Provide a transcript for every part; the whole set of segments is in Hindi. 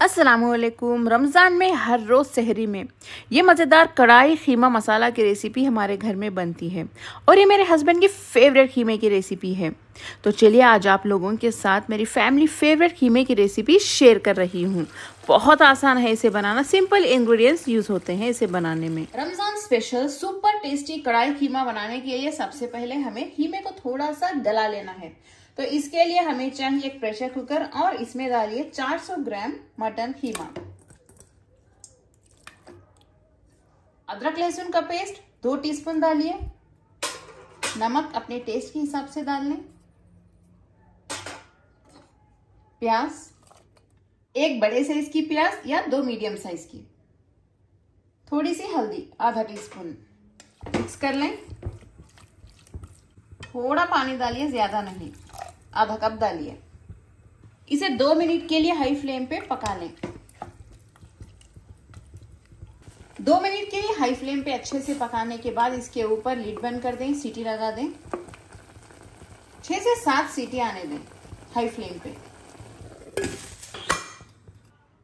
अस्सलामुअलैकुम। रमज़ान में हर रोज़ सहरी में ये मज़ेदार कढ़ाई खीमा मसाला की रेसिपी हमारे घर में बनती है और ये मेरे हस्बैंड की फ़ेवरेट खीमे की रेसिपी है। तो चलिए आज आप लोगों के साथ मेरी फैमिली फ़ेवरेट खीमे की रेसिपी शेयर कर रही हूँ। बहुत आसान है इसे बनाना, सिंपल इंग्रेडिएंट्स यूज़ होते हैं इसे बनाने में। रमज़ान स्पेशल सुपर टेस्टी कढ़ाई खीमा बनाने के लिए सबसे पहले हमें खीमे को थोड़ा सा गला लेना है। तो इसके लिए हमें चाहिए एक प्रेशर कुकर और इसमें डालिए 400 ग्राम मटन खीमा, अदरक लहसुन का पेस्ट 2 टीस्पून डालिए, नमक अपने टेस्ट के हिसाब से डाल लें, प्याज 1 बड़े साइज की प्याज या 2 मीडियम साइज की, थोड़ी सी हल्दी ½ टीस्पून, मिक्स कर लें। थोड़ा पानी डालिए, ज्यादा नहीं, आधा कप डालिए। इसे 2 मिनट के लिए हाई फ्लेम पे पका लें। 2 मिनट के लिए हाई फ्लेम पे अच्छे से पकाने के बाद इसके ऊपर लिड बंद कर दें, सीटी लगा दें, 6 से 7 सीटी आने दें हाई फ्लेम पे।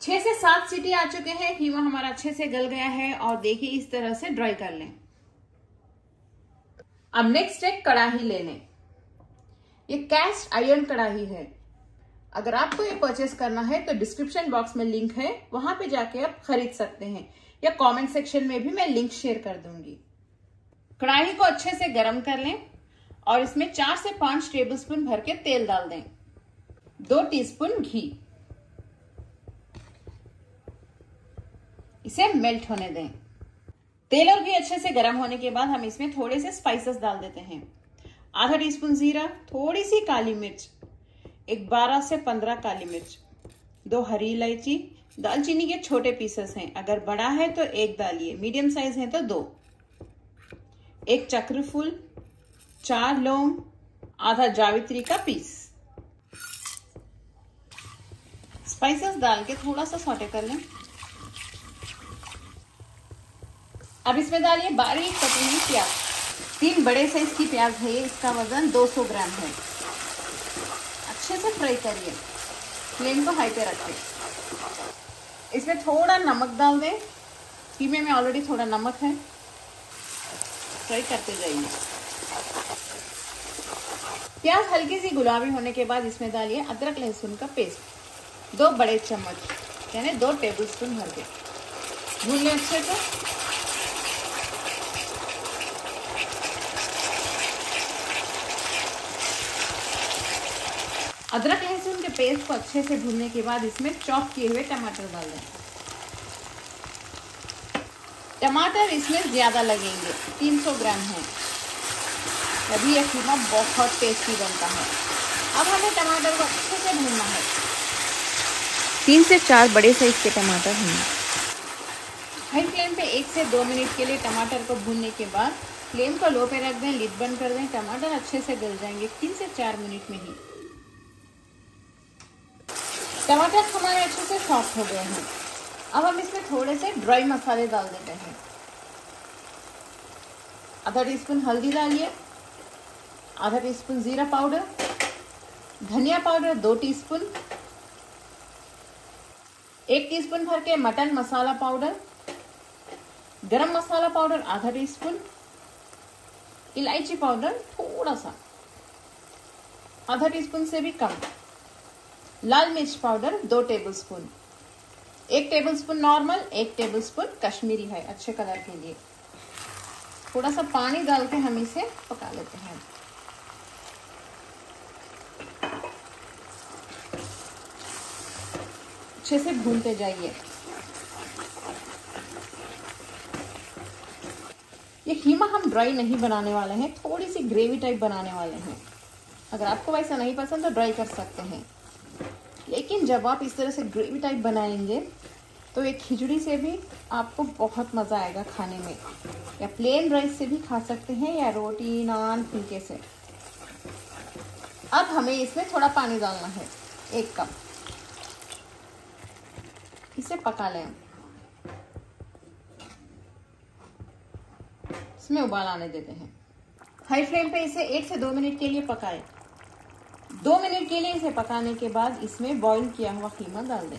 6 से 7 सीटी आ चुके हैं, कीमा हमारा अच्छे से गल गया है और देखिए इस तरह से ड्राई कर लें। अब नेक्स्ट एक कढ़ाई ले लें, ये कैस्ट आयरन कढ़ाई है। अगर आपको ये परचेस करना है तो डिस्क्रिप्शन बॉक्स में लिंक है, वहां पे जाके आप खरीद सकते हैं या कमेंट सेक्शन में भी मैं लिंक शेयर कर दूंगी। कढ़ाई को अच्छे से गर्म कर लें और इसमें 4 से 5 टेबलस्पून भर के तेल डाल दें, 2 टीस्पून घी, इसे मेल्ट होने दें। तेल और घी अच्छे से गर्म होने के बाद हम इसमें थोड़े से स्पाइसेस डाल देते हैं, ½ टीस्पून जीरा, थोड़ी सी काली मिर्च, एक 12 से 15 काली मिर्च, 2 हरी इलायची, दालचीनी के छोटे पीसेस हैं, अगर बड़ा है तो 1 डालिए, मीडियम साइज है तो 2, एक चक्रफूल, 4 लौंग, आधा जावित्री का पीस। स्पाइसेस डाल के थोड़ा सा सौटे कर लें। अब इसमें डालिए बारीक कटी हुई प्याज, 3 बड़े साइज की प्याज है, इसका वजन 200 ग्राम है। अच्छे से फ्राई करिए, फ्लेम को हाई पे रखिए। इसमें थोड़ा नमक डाल दें, कीमे में ऑलरेडी थोड़ा नमक है, फ्राई करते जाइए। प्याज हल्की सी गुलाबी होने के बाद इसमें डालिए अदरक लहसुन का पेस्ट 2 बड़े चम्मच यानी 2 टेबलस्पून भर के, भून लें अच्छे से। अदरक लहसुन के पेस्ट को अच्छे से भूनने के बाद इसमें चॉप किए हुए टमाटर डाल दें। टमाटर इसमें ज़्यादा लगेंगे, 300 ग्राम है, तभी यह कीमा बहुत टेस्टी बनता है। अब हमें टमाटर को अच्छे से भूनना है, 3 से 4 बड़े साइज के टमाटर भूनना। हाई फ्लेम पे 1 से 2 मिनट के लिए टमाटर को भूनने के बाद फ्लेम को लो पे रख दें, लिड बंद कर दें, टमाटर अच्छे से गल जाएंगे 3 से 4 मिनट में ही। टमाटर हमारे अच्छे से सॉफ्ट हो गए हैं। अब हम इसमें थोड़े से ड्राई मसाले डाल देते हैं, ½ टीस्पून हल्दी डालिए, ½ टीस्पून जीरा पाउडर, धनिया पाउडर 2 टीस्पून, 1 टीस्पून भर के mutton masala powder, garam masala powder ½ teaspoon, इलायची पाउडर थोड़ा सा, ½ टीस्पून से भी कम, लाल मिर्च powder 2 tablespoon, 1 tablespoon normal, 1 tablespoon Kashmiri है अच्छे कलर के लिए। थोड़ा सा पानी डाल के हम इसे पका लेते हैं। अच्छे से भूनते जाइए। ये खीमा हम ड्राई नहीं बनाने वाले हैं, थोड़ी सी ग्रेवी टाइप बनाने वाले हैं। अगर आपको वैसा नहीं पसंद तो ड्राई कर सकते हैं, लेकिन जब आप इस तरह से ग्रेवी टाइप बनाएंगे तो एक खिचड़ी से भी आपको बहुत मज़ा आएगा खाने में, या प्लेन राइस से भी खा सकते हैं या रोटी नान फुल्के से। अब हमें इसमें थोड़ा पानी डालना है, 1 कप, इसे पका लें, इसमें उबाल आने देते हैं। हाई फ्लेम पे इसे 1 से 2 मिनट के लिए पकाएं। 2 मिनट के लिए इसे पकाने के बाद इसमें बॉईल किया हुआ खीमा डाल दें।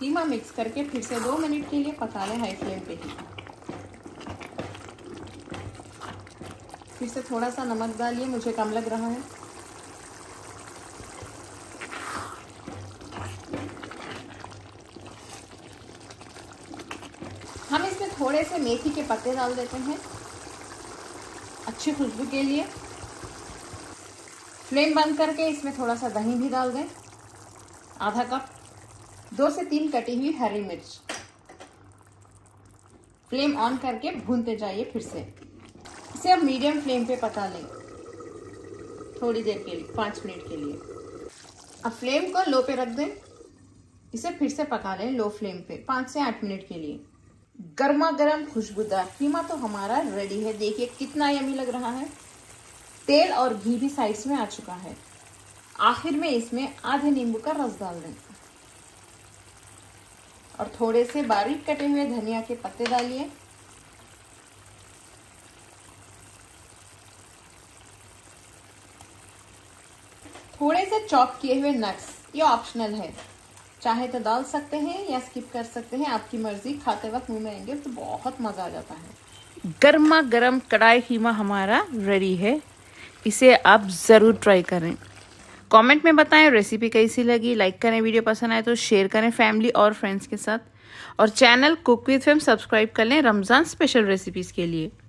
कीमा मिक्स करके फिर से 2 मिनट के लिए पका लें हाई फ्लेम पे ही। फिर से थोड़ा सा नमक डालिए, मुझे कम लग रहा है। हम इसमें थोड़े से मेथी के पत्ते डाल देते हैं अच्छी खुशबू के लिए। फ्लेम बंद करके इसमें थोड़ा सा दही भी डाल दें, आधा कप। 2 से 3 कटी हुई हरी मिर्च। फ्लेम ऑन करके भूनते जाइए फिर से। इसे अब मीडियम फ्लेम पे पका लें थोड़ी देर के लिए, 5 मिनट के लिए। अब फ्लेम को लो पे रख दें, इसे फिर से पका लें लो फ्लेम पे 5 से 8 मिनट के लिए। गर्मा गर्म खुशबूदार कीमा तो हमारा रेडी है। देखिए कितना यमी लग रहा है। तेल और घी भी साइड में आ चुका है। आखिर में इसमें आधे नींबू का रस डाल दें और थोड़े से बारीक कटे हुए धनिया के पत्ते डालिए। थोड़े से चॉप किए हुए नट्स, ये ऑप्शनल है, चाहे तो डाल सकते हैं या स्किप कर सकते हैं, आपकी मर्जी। खाते वक्त मुंह में आएंगे तो बहुत मजा आ जाता है। गर्मा गर्म कड़ाई कीमा हमारा रेडी है। इसे आप जरूर ट्राई करें। कमेंट में बताएं रेसिपी कैसी लगी। लाइक करें, वीडियो पसंद आए तो शेयर करें फैमिली और फ्रेंड्स के साथ। और channel cook with Fem subscribe कर लें रमज़ान स्पेशल रेसिपीज़ के लिए।